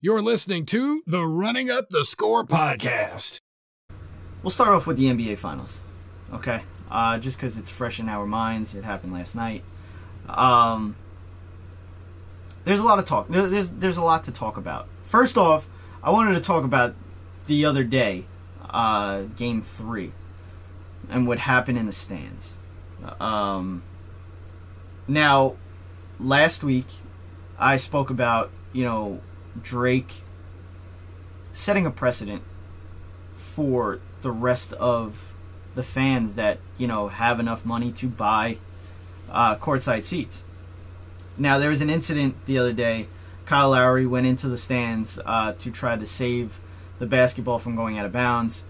You're listening to the Running Up the Score podcast. We'll start off with the NBA Finals, okay? Just because it's fresh in our minds. It happened last night. There's a lot of talk. There's a lot to talk about. First off, I wanted to talk about the other day, Game 3, and what happened in the stands. Now, last week, I spoke about, Drake setting a precedent for the rest of the fans that, have enough money to buy courtside seats. Now, there was an incident the other day. Kyle Lowry went into the stands to try to save the basketball from going out of bounds.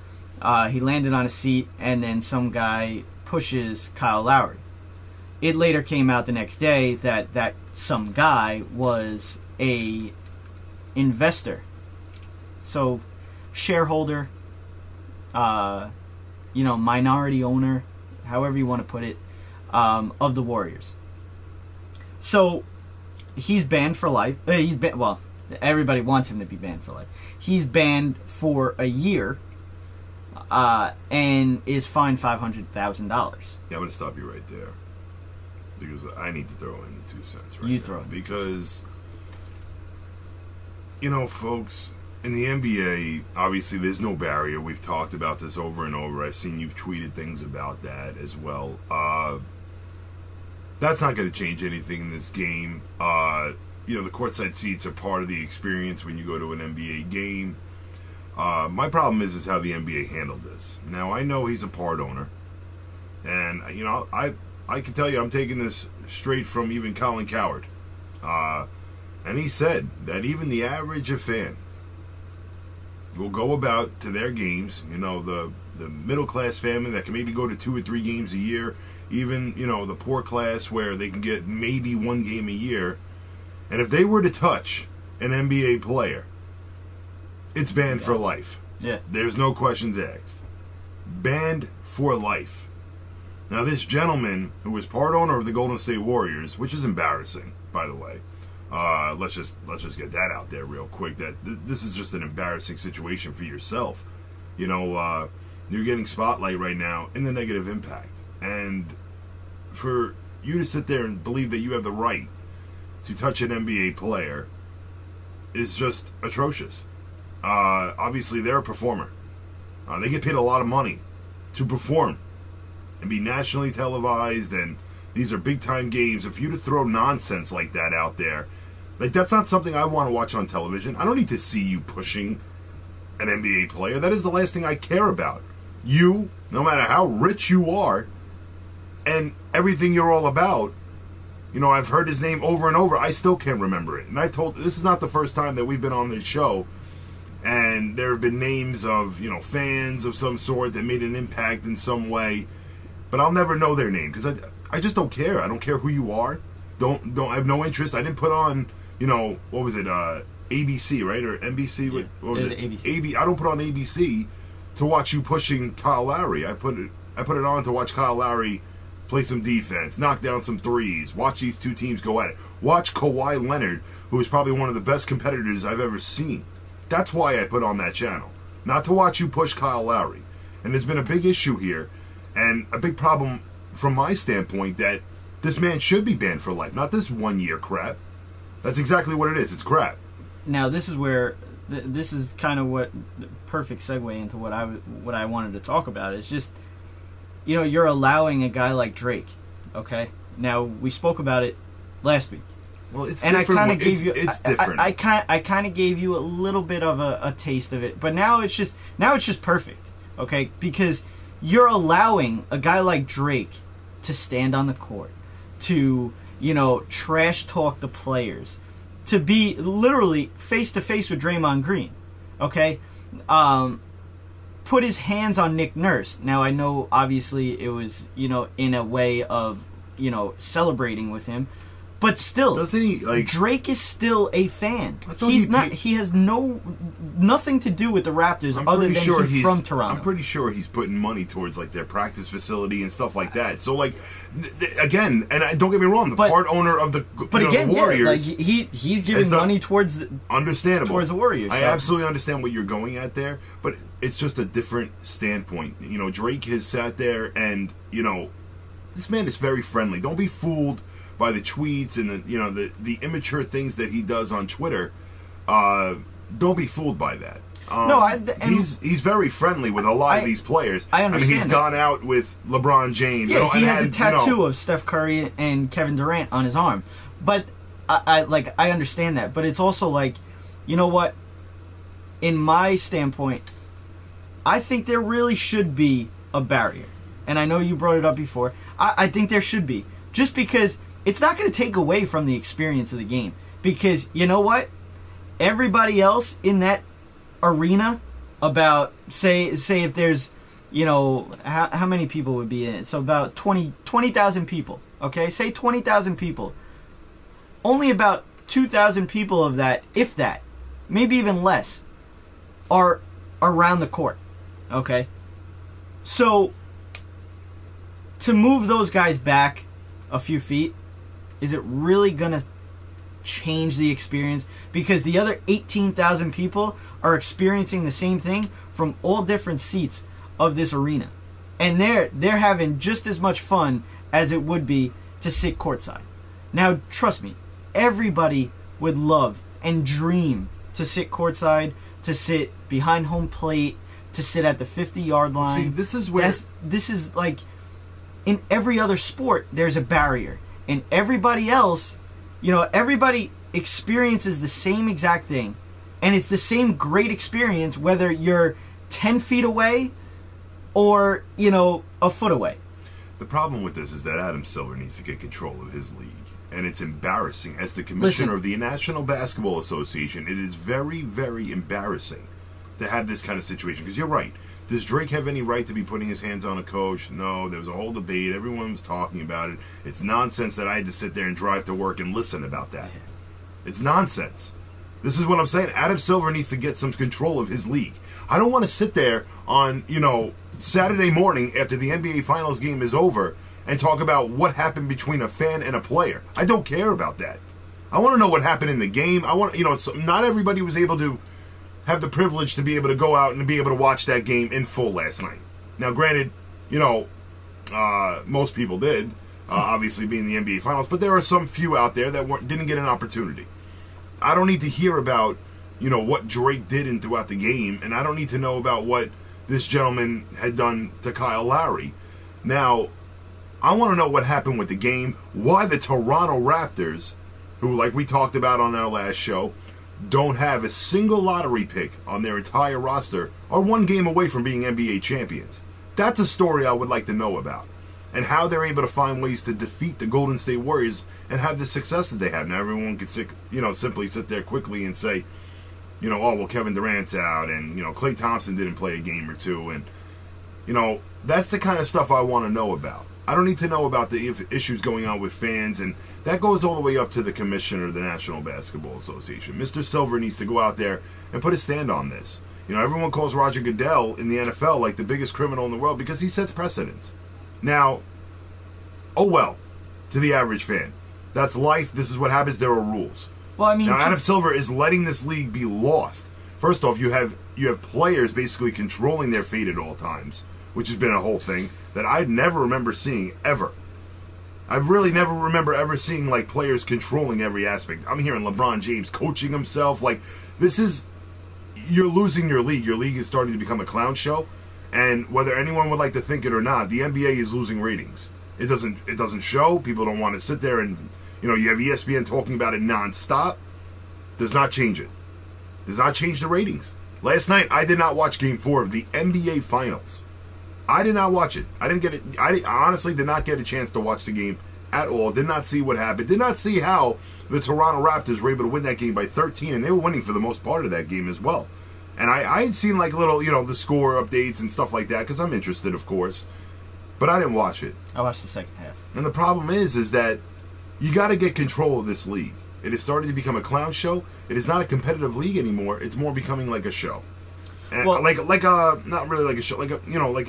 He landed on a seat, and then some guy pushes Kyle Lowry. It later came out the next day that some guy was a investor, so shareholder, minority owner, however you want to put it, of the Warriors. So he's banned for life. Well, everybody wants him to be banned for life. He's banned for a year, and is fined $500,000. Yeah, I'm gonna stop you right there because I need to throw in the 2 cents. Right, you throw in because. Folks, in the NBA, obviously there's no barrier. We've talked about this over and over. I've seen you've tweeted things about that as well. That's not going to change anything in this game. The courtside seats are part of the experience when you go to an NBA game. My problem is how the NBA handled this. Now, I know he's a part owner. And, I can tell you I'm taking this straight from even Colin Cowherd. And he said that even the average fan will go about to their games, the middle-class family that can maybe go to 2 or 3 games a year, even, the poor class where they can get maybe 1 game a year. And if they were to touch an NBA player, it's banned for life. Yeah. There's no questions asked. Banned for life. Now, this gentleman, who was part owner of the Golden State Warriors, which is embarrassing, by the way, let's just get that out there real quick. That this is just an embarrassing situation for yourself. You're getting spotlight right now in the negative impact, and for you to sit there and believe that you have the right to touch an NBA player is just atrocious. Obviously, they're a performer. They get paid a lot of money to perform and be nationally televised, and these are big-time games. If you to throw nonsense like that out there, that's not something I want to watch on television. I don't need to see you pushing an NBA player. That is the last thing I care about. You, no matter how rich you are, and everything you're all about, I've heard his name over and over. I still can't remember it. And this is not the first time that we've been on this show, and there have been names of, fans of some sort that made an impact in some way, but I'll never know their name because I just don't care. I don't care who you are. I have no interest. I didn't put on, what was it? ABC, right? Or NBC? Yeah. What was it? ABC. I don't put on ABC to watch you pushing Kyle Lowry. I put it on to watch Kyle Lowry play some defense, knock down some threes, watch these two teams go at it. Watch Kawhi Leonard, who is probably one of the best competitors I've ever seen. That's why I put on that channel. Not to watch you push Kyle Lowry. And there's been a big issue here and a big problem from my standpoint, that this man should be banned for life, not this 1 year crap. That's exactly what it is. It's crap. Now, this is where this is kind of what the perfect segue into what I wanted to talk about. It's just, you're allowing a guy like Drake. Okay, now we spoke about it last week. Well, it's and different. I kind of gave you. It's different. I kind of gave you a little bit of a taste of it, but now it's just perfect. Okay, because you're allowing a guy like Drake to stand on the court, to, trash talk the players, to be literally face-to-face with Draymond Green, okay? Put his hands on Nick Nurse. Now, I know, obviously, it was, in a way of, celebrating with him, But still, doesn't he, like, Drake is still a fan. He has nothing to do with the Raptors other than he's from Toronto. I'm pretty sure he's putting money towards like their practice facility and stuff like that. So like again, and don't get me wrong, the part owner of the the Warriors, like, he's giving money towards the, towards the Warriors. I absolutely understand what you're going at there, but it's just a different standpoint. You know, Drake has sat there and, you know, this man is very friendly. Don't be fooled by the tweets and the the immature things that he does on Twitter. Don't be fooled by that. No, he's very friendly with a lot of these players. I understand. I mean, he's gone out with LeBron James. Yeah, he has a tattoo of Steph Curry and Kevin Durant on his arm. But I understand that. But it's also like, you know what? In my standpoint, I think there really should be a barrier. And I know you brought it up before. I think there should be, just because it's not going to take away from the experience of the game, because you know what? Everybody else in that arena, about say if there's, you know, how many people would be in it? So about 20,000 people, okay? Say 20,000 people. Only about 2,000 people of that, if that, maybe even less, are around the court, okay? So to move those guys back a few feet, is it really going to change the experience? Because the other 18,000 people are experiencing the same thing from all different seats of this arena. And they're having just as much fun as it would be to sit courtside. Now, trust me, everybody would love and dream to sit courtside, to sit behind home plate, to sit at the 50-yard line. See, this is where... this is like... in every other sport, there's a barrier. And everybody else, you know, everybody experiences the same exact thing. And it's the same great experience whether you're 10 feet away or, you know, a foot away. The problem with this is that Adam Silver needs to get control of his league. And it's embarrassing. As the commissioner of the National Basketball Association, it is very, very embarrassing to have this kind of situation. Because you're right. Does Drake have any right to be putting his hands on a coach? No, there was a whole debate. Everyone was talking about it. It's nonsense that I had to sit there and drive to work and listen about that. It's nonsense. This is what I'm saying. Adam Silver needs to get some control of his league. I don't want to sit there on, you know, Saturday morning after the NBA Finals game is over and talk about what happened between a fan and a player. I don't care about that. I want to know what happened in the game. I want, you know, so not everybody was able to have the privilege to be able to go out and be able to watch that game in full last night. Now, granted, you know, most people did, obviously being the NBA Finals, but there are some few out there that didn't get an opportunity. I don't need to hear about, you know, what Drake did throughout the game, and I don't need to know about what this gentleman had done to Kyle Lowry. Now, I want to know what happened with the game, why the Toronto Raptors, who, like we talked about on our last show, don't have a single lottery pick on their entire roster, are one game away from being NBA champions. That's a story I would like to know about, and how they're able to find ways to defeat the Golden State Warriors and have the success that they have. Now, everyone could sit, you know, simply sit there quickly and say, you know, oh, well, Kevin Durant's out, and, you know, Klay Thompson didn't play a game or two, and, you know, that's the kind of stuff I want to know about. I don't need to know about the issues going on with fans, and that goes all the way up to the commissioner of the National Basketball Association. Mr. Silver needs to go out there and put a stand on this. You know, everyone calls Roger Goodell in the NFL like the biggest criminal in the world because he sets precedents. Now, oh well, to the average fan, that's life. This is what happens. There are rules. Well, I mean, now, Adam Silver is letting this league be lost. First off, you have players basically controlling their fate at all times, which has been a whole thing that I never remember seeing ever. I really never remember ever seeing like players controlling every aspect. I'm hearing LeBron James coaching himself. Like, this is, you're losing your league. Your league is starting to become a clown show, and whether anyone would like to think it or not, the NBA is losing ratings. It doesn't show. People don't want to sit there and, you know, you have ESPN talking about it nonstop. Does not change it. Does not change the ratings. Last night I did not watch Game 4 of the NBA Finals. I did not watch it. I didn't get it. I honestly did not get a chance to watch the game at all. Did not see what happened. Did not see how the Toronto Raptors were able to win that game by 13, and they were winning for the most part of that game as well. And I had seen like little, you know, the score updates and stuff like that because I'm interested, of course. But I didn't watch it. I watched the second half. And the problem is that You got to get control of this league. It is starting to become a clown show. It is not a competitive league anymore. It's more becoming like a show. And well, like a not really like a show, like a like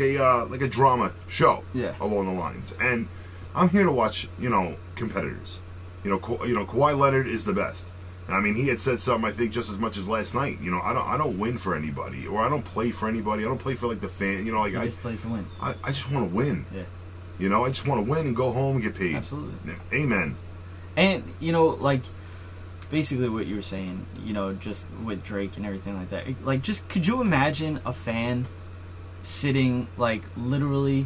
a drama show, yeah, along the lines. And I'm here to watch, you know, competitors. Kawhi Leonard is the best. I mean, he had said something, I think, just as much as last night. You know, I don't win for anybody, or I don't play for anybody. I don't play for like the fan. You know, like just plays to win. I just want to win. Yeah. You know, I just want to win and go home and get paid. Absolutely. Amen. And you know, like, basically what you were saying, you know, just with Drake and everything like that. Like, just could you imagine a fan sitting, like, literally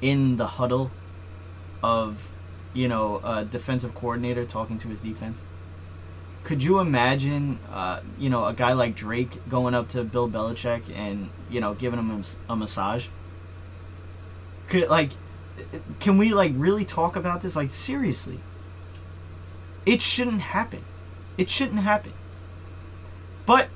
in the huddle of, you know, a defensive coordinator talking to his defense? Could you imagine, you know, a guy like Drake going up to Bill Belichick and, you know, giving him a massage? Could, like, can we, like, really talk about this? Like, seriously. It shouldn't happen. It shouldn't happen. But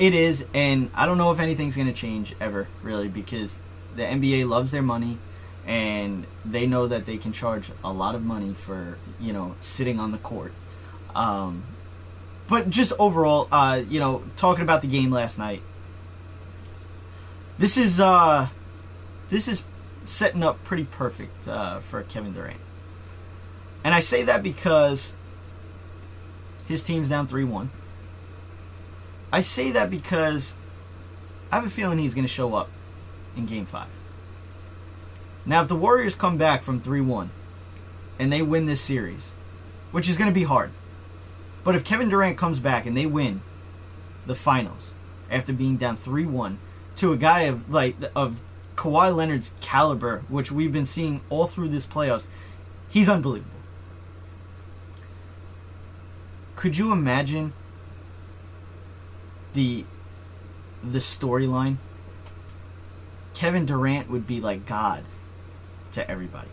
it is, and I don't know if anything's going to change ever, really, because the NBA loves their money, and they know that they can charge a lot of money for, you know, sitting on the court. But just overall, you know, talking about the game last night, this is setting up pretty perfect for Kevin Durant. And I say that because his team's down 3-1. I say that because I have a feeling he's going to show up in Game 5. Now, if the Warriors come back from 3-1 and they win this series, which is going to be hard, but if Kevin Durant comes back and they win the finals after being down 3-1 to a guy of, like, of Kawhi Leonard's caliber, which we've been seeing all through this playoffs, he's unbelievable. Could you imagine the storyline? Kevin Durant would be like God to everybody.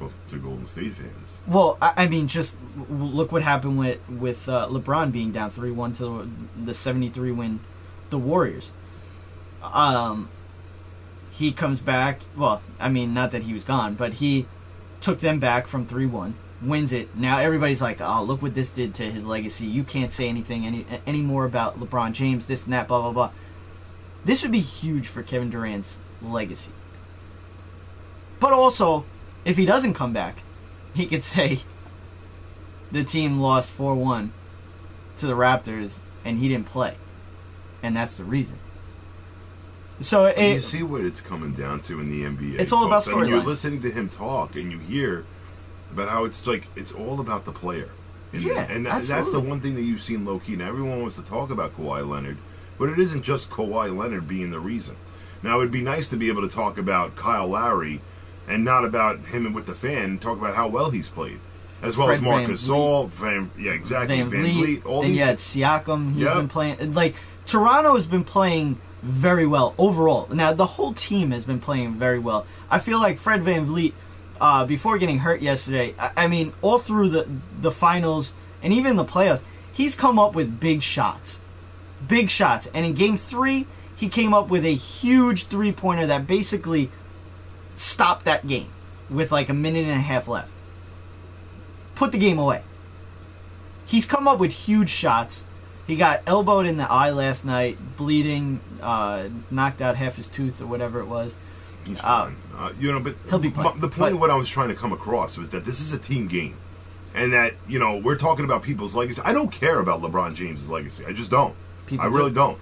Well, to Golden State fans. Well, I mean, just look what happened with LeBron being down 3-1 to the 73 win, the Warriors. He comes back. Well, I mean, not that he was gone, but he took them back from 3-1. Wins it. Now everybody's like, oh, look what this did to his legacy. You can't say anything any more about LeBron James, this and that, blah, blah, blah. This would be huge for Kevin Durant's legacy. But also, if he doesn't come back, he could say the team lost 4-1 to the Raptors and he didn't play. And that's the reason. So you see what it's coming down to in the NBA. It's all about storylines. I mean, you're listening to him talk and you hear about how it's like it's all about the player, and, yeah, and that's the one thing that you've seen low key. Now everyone wants to talk about Kawhi Leonard, but it isn't just Kawhi Leonard being the reason. Now it'd be nice to be able to talk about Kyle Lowry, and not about him with the fan. Talk about how well he's played, as well Fred as Marc Gasol, yeah, exactly, VanVleet, all these. Yeah, Siakam. He's been playing like Toronto has been playing very well overall. Now the whole team has been playing very well. I feel like Fred VanVleet, before getting hurt yesterday, I mean, all through the finals and even the playoffs, he's come up with big shots. Big shots. And in Game 3, he came up with a huge three-pointer that basically stopped that game with like a minute and a half left. Put the game away. He's come up with huge shots. He got elbowed in the eye last night, bleeding, knocked out half his tooth or whatever it was. He's fine. You know, but he'll be playing, the point of what I was trying to come across was that this is a team game, and that, you know, we're talking about people's legacy. I don't care about LeBron James's legacy. I just don't. I really don't.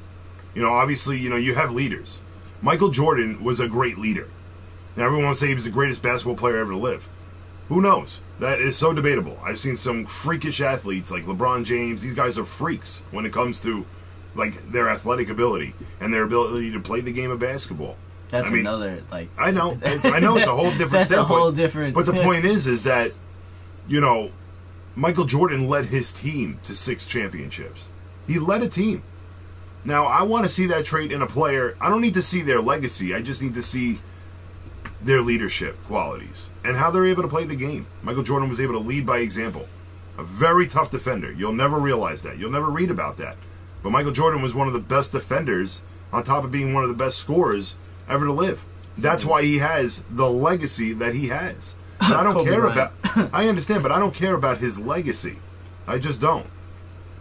You know, obviously, you know, you have leaders. Michael Jordan was a great leader. Now everyone would say he was the greatest basketball player ever to live. Who knows? That is so debatable. I've seen some freakish athletes like LeBron James. These guys are freaks when it comes to like their athletic ability and their ability to play the game of basketball. That's another, like... I know. It's a whole different... That's a whole different... But the point is that, you know, Michael Jordan led his team to 6 championships. He led a team. Now, I want to see that trait in a player. I don't need to see their legacy. I just need to see their leadership qualities and how they're able to play the game. Michael Jordan was able to lead by example. A very tough defender. You'll never realize that. You'll never read about that. But Michael Jordan was one of the best defenders on top of being one of the best scorers ever to live. That's why he has the legacy that he has. I don't care about. I understand, but I don't care about his legacy. I just don't.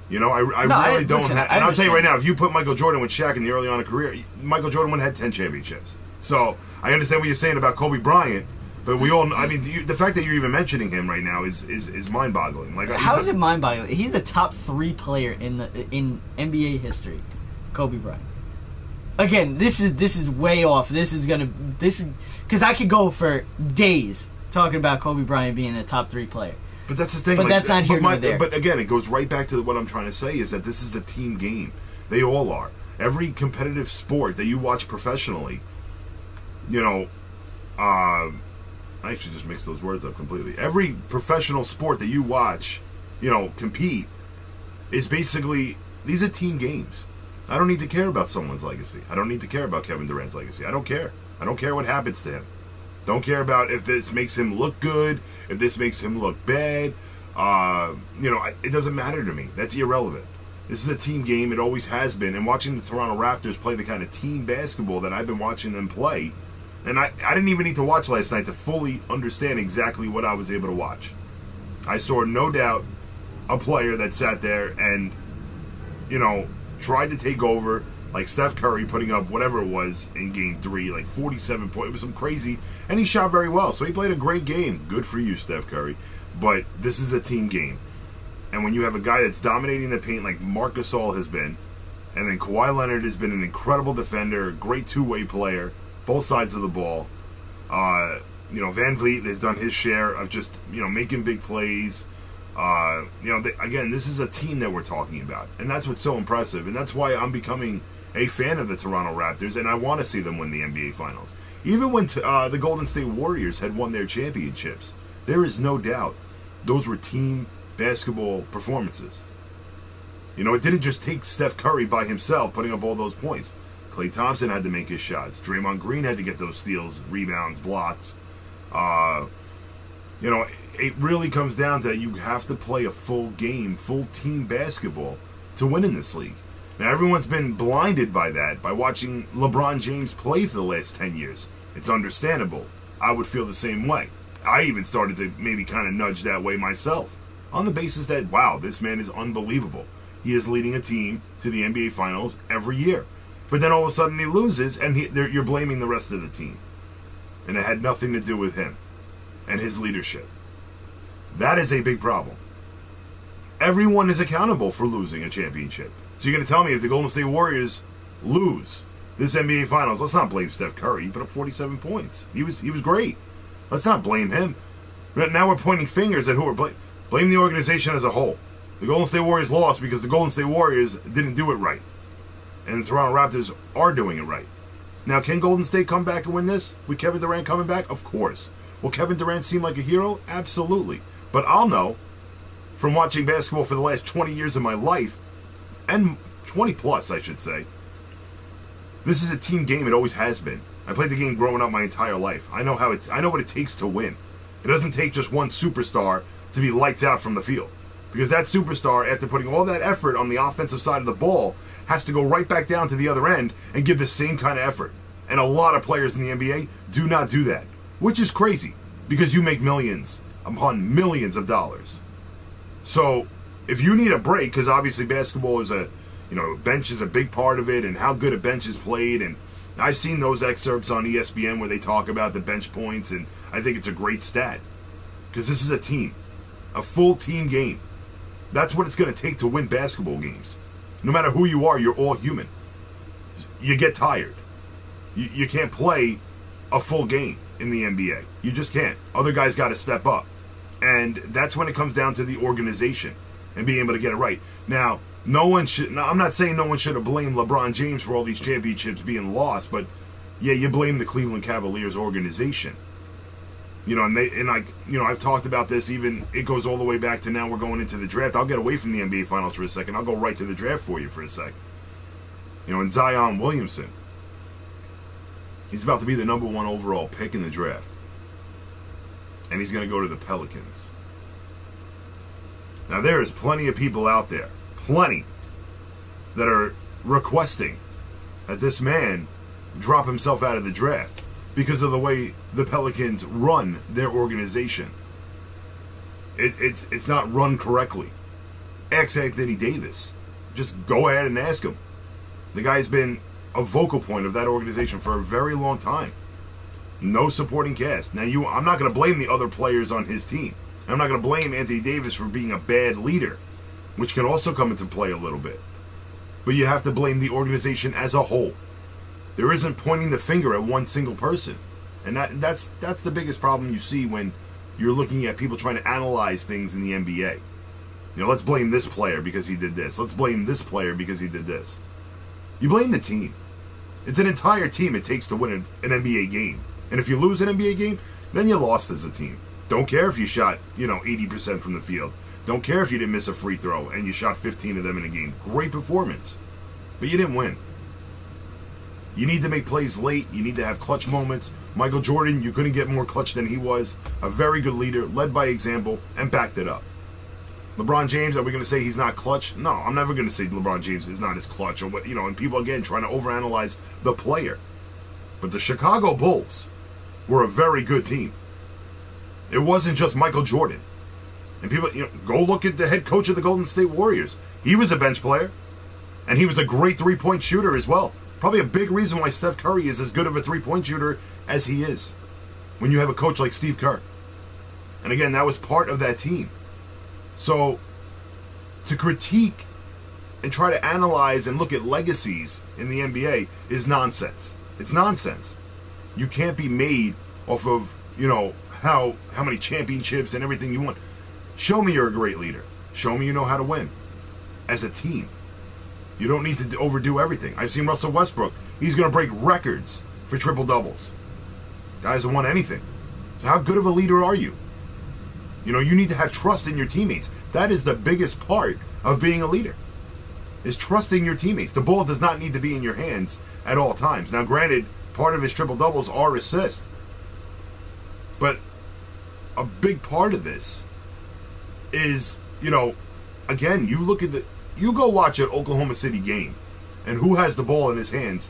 You know, I really don't. And I'll tell you right now, if you put Michael Jordan with Shaq in the early on of career, Michael Jordan had 10 championships. So I understand what you're saying about Kobe Bryant, but we all. I mean, the fact that you're even mentioning him right now is mind-boggling. Like, how is it mind-boggling? He's the top 3 player in NBA history, Kobe Bryant. Again, this is way off. Because I could go for days talking about Kobe Bryant being a top 3 player. But that's the thing. But like, that's not here nor there. But again, it goes right back to what I'm trying to say is that this is a team game. They all are. Every competitive sport that you watch professionally, you know, I actually just mixed those words up completely. Every professional sport that you watch, you know, compete is basically these are team games. I don't need to care about someone's legacy. I don't need to care about Kevin Durant's legacy. I don't care. I don't care what happens to him. Don't care about if this makes him look good, if this makes him look bad. You know, it doesn't matter to me. That's irrelevant. This is a team game. It always has been. And watching the Toronto Raptors play the kind of team basketball that I've been watching them play, and I didn't even need to watch last night to fully understand exactly what I was able to watch. I saw, no doubt, a player that sat there and, you know, tried to take over, like Steph Curry putting up whatever it was in Game 3, like 47 points. It was some crazy, and he shot very well, so he played a great game. Good for you, Steph Curry. But this is a team game. And when you have a guy that's dominating the paint like Marc Gasol has been, and then Kawhi Leonard has been an incredible defender, a great two-way player, both sides of the ball. You know, VanVleet has done his share of just, you know, making big plays. You know, again, this is a team that we're talking about, and that's what's so impressive, and that's why I'm becoming a fan of the Toronto Raptors, and I want to see them win the NBA Finals. Even when the Golden State Warriors had won their championships, there is no doubt those were team basketball performances. You know, it didn't just take Steph Curry by himself putting up all those points. Klay Thompson had to make his shots. Draymond Green had to get those steals, rebounds, blocks. You know, it really comes down to you have to play a full game, full team basketball to win in this league. Now, everyone's been blinded by that, by watching LeBron James play for the last 10 years. It's understandable. I would feel the same way. I even started to maybe kind of nudge that way myself on the basis that, wow, this man is unbelievable. He is leading a team to the NBA Finals every year. But then all of a sudden he loses, and you're blaming the rest of the team. And it had nothing to do with him and his leadership. That is a big problem. Everyone is accountable for losing a championship. So you're going to tell me if the Golden State Warriors lose this NBA Finals, let's not blame Steph Curry. He put up 47 points. He was great. Let's not blame him. Now we're pointing fingers at who we're blaming. Blame the organization as a whole. The Golden State Warriors lost because the Golden State Warriors didn't do it right. And the Toronto Raptors are doing it right. Now, can Golden State come back and win this? With Kevin Durant coming back? Of course. Will Kevin Durant seem like a hero? Absolutely. But I'll know from watching basketball for the last 20 years of my life, and 20 plus, I should say, this is a team game. It always has been. I played the game growing up my entire life. I know what it takes to win. It doesn't take just one superstar to be lights out from the field. Because that superstar, after putting all that effort on the offensive side of the ball, has to go right back down to the other end and give the same kind of effort. And a lot of players in the NBA do not do that, which is crazy because you make millions upon millions of dollars. So if you need a break, because obviously basketball is a, you know, bench is a big part of it, and how good a bench is played, and I've seen those excerpts on ESPN where they talk about the bench points, and I think it's a great stat because this is a team, a full team game. That's what it's going to take to win basketball games. No matter who you are, you're all human. You get tired. You can't play a full game in the NBA. You just can't. Other guys got to step up. And that's when it comes down to the organization and being able to get it right. Now, I'm not saying no one should have blamed LeBron James for all these championships being lost, but yeah, you blame the Cleveland Cavaliers organization. You know, and I've talked about this. Even it goes all the way back to now. We're going into the draft. I'll get away from the NBA Finals for a second. I'll go right to the draft for you for a sec. You know, and Zion Williamson, he's about to be the #1 overall pick in the draft, and he's going to go to the Pelicans. Now there is plenty of people out there, plenty, that are requesting that this man drop himself out of the draft. because of the way the Pelicans run their organization. It's not run correctly. Ask Anthony Davis. Just go ahead and ask him. The guy's been a vocal point of that organization for a very long time. No supporting cast. Now, I'm not going to blame the other players on his team. I'm not going to blame Anthony Davis for being a bad leader, which can also come into play a little bit. But you have to blame the organization as a whole. There isn't pointing the finger at one single person. And that's the biggest problem you see when you're looking at people trying to analyze things in the NBA. You know, let's blame this player because he did this. Let's blame this player because he did this. You blame the team. It's an entire team it takes to win an NBA game. And if you lose an NBA game, then you lost as a team. Don't care if you shot, 80% from the field. Don't care if you didn't miss a free throw and you shot 15 of them in a game. Great performance. But you didn't win. You need to make plays late. You need to have clutch moments. Michael Jordan, you couldn't get more clutch than he was. A very good leader, led by example, and backed it up. LeBron James, are we going to say he's not clutch? No, I'm never going to say LeBron James is not as clutch. Or what, and people, again, trying to overanalyze the player. But the Chicago Bulls were a very good team. It wasn't just Michael Jordan. And people, go look at the head coach of the Golden State Warriors. He was a bench player. And he was a great three-point shooter as well. Probably a big reason why Steph Curry is as good of a three-point shooter as he is. When you have a coach like Steve Kerr. And again, that was part of that team. So, to critique and try to analyze and look at legacies in the NBA is nonsense. It's nonsense. You can't be made off of, how many championships and everything you want. Show me you're a great leader. Show me you know how to win as a team. You don't need to overdo everything. I've seen Russell Westbrook. He's going to break records for triple-doubles. Guys don't want anything. So how good of a leader are you? You need to have trust in your teammates. That is the biggest part of being a leader, is trusting your teammates. The ball does not need to be in your hands at all times. Now, granted, part of his triple-doubles are assists. But a big part of this is, again, you go watch an Oklahoma City game, and who has the ball in his hands,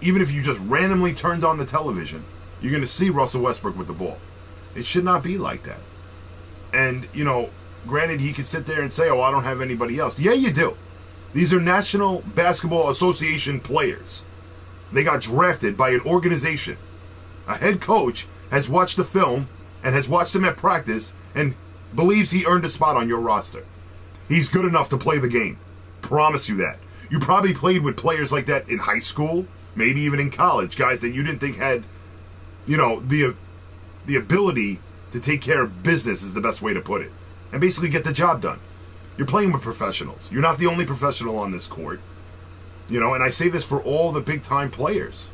even if you just randomly turned on the television, you're going to see Russell Westbrook with the ball. It should not be like that. And, granted, he could sit there and say, oh, I don't have anybody else. Yeah, you do. These are National Basketball Association players. They got drafted by an organization. A head coach has watched the film and has watched him at practice and believes he earned a spot on your roster. He's good enough to play the game. Promise you that. You probably played with players like that in high school, maybe even in college, guys that you didn't think had, the ability to take care of business is the best way to put it, and basically get the job done. You're playing with professionals. You're not the only professional on this court. And I say this for all the big-time players.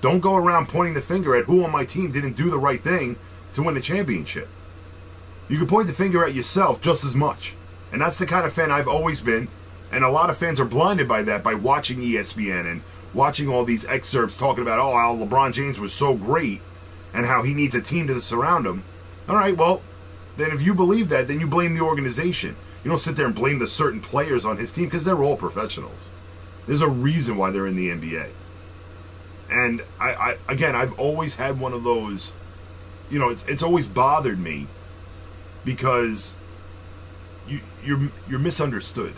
Don't go around pointing the finger at who on my team didn't do the right thing to win a championship. You can point the finger at yourself just as much. And that's the kind of fan I've always been, and a lot of fans are blinded by that, by watching ESPN and watching all these excerpts talking about, oh, how LeBron James was so great and how he needs a team to surround him. All right, well, then if you believe that, then you blame the organization. You don't sit there and blame the certain players on his team because they're all professionals. There's a reason why they're in the NBA. And, again, I've always had one of those, it's always bothered me because you're misunderstood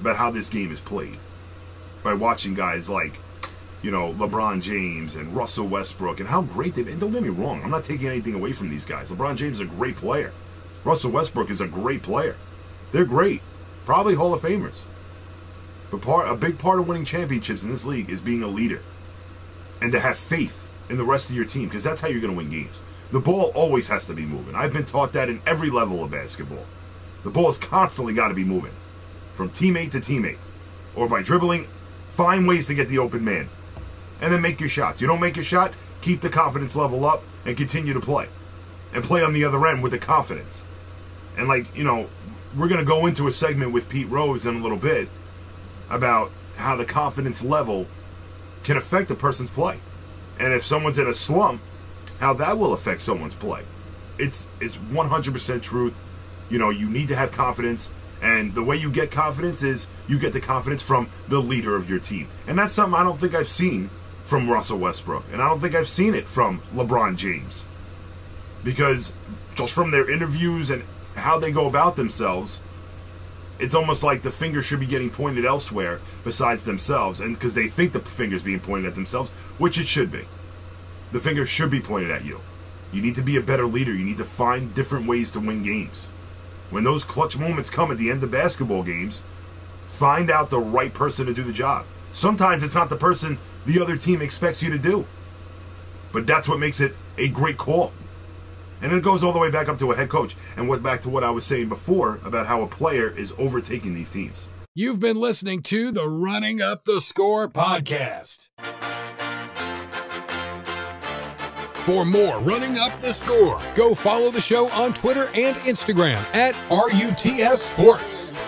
about how this game is played by watching guys like, LeBron James and Russell Westbrook and how great they've been. Don't get me wrong. I'm not taking anything away from these guys. LeBron James is a great player. Russell Westbrook is a great player. They're great. Probably Hall of Famers. But a big part of winning championships in this league is being a leader. And to have faith in the rest of your team, because that's how you're going to win games. The ball always has to be moving. I've been taught that in every level of basketball. The ball has constantly got to be moving, from teammate to teammate, or by dribbling, find ways to get the open man, and then make your shots. You don't make your shot, keep the confidence level up, and continue to play, and play on the other end with the confidence. And we're going to go into a segment with Pete Rose in a little bit about how the confidence level can affect a person's play, and if someone's in a slump, how that will affect someone's play. It's 100% truth. You need to have confidence, and the way you get confidence is you get the confidence from the leader of your team, and that's something I don't think I've seen from Russell Westbrook, and I don't think I've seen it from LeBron James, because just from their interviews and how they go about themselves, it's almost like the finger should be getting pointed elsewhere besides themselves, and because they think the finger's being pointed at themselves, which it should be. The finger should be pointed at you. You need to be a better leader. You need to find different ways to win games. When those clutch moments come at the end of basketball games, find out the right person to do the job. Sometimes it's not the person the other team expects you to do, but that's what makes it a great call. And it goes all the way back up to a head coach, and went back to what I was saying before about how a player is overtaking these teams. You've been listening to the Running Up the Score podcast. For more Running Up the Score, go follow the show on Twitter and Instagram at RUTS Sports.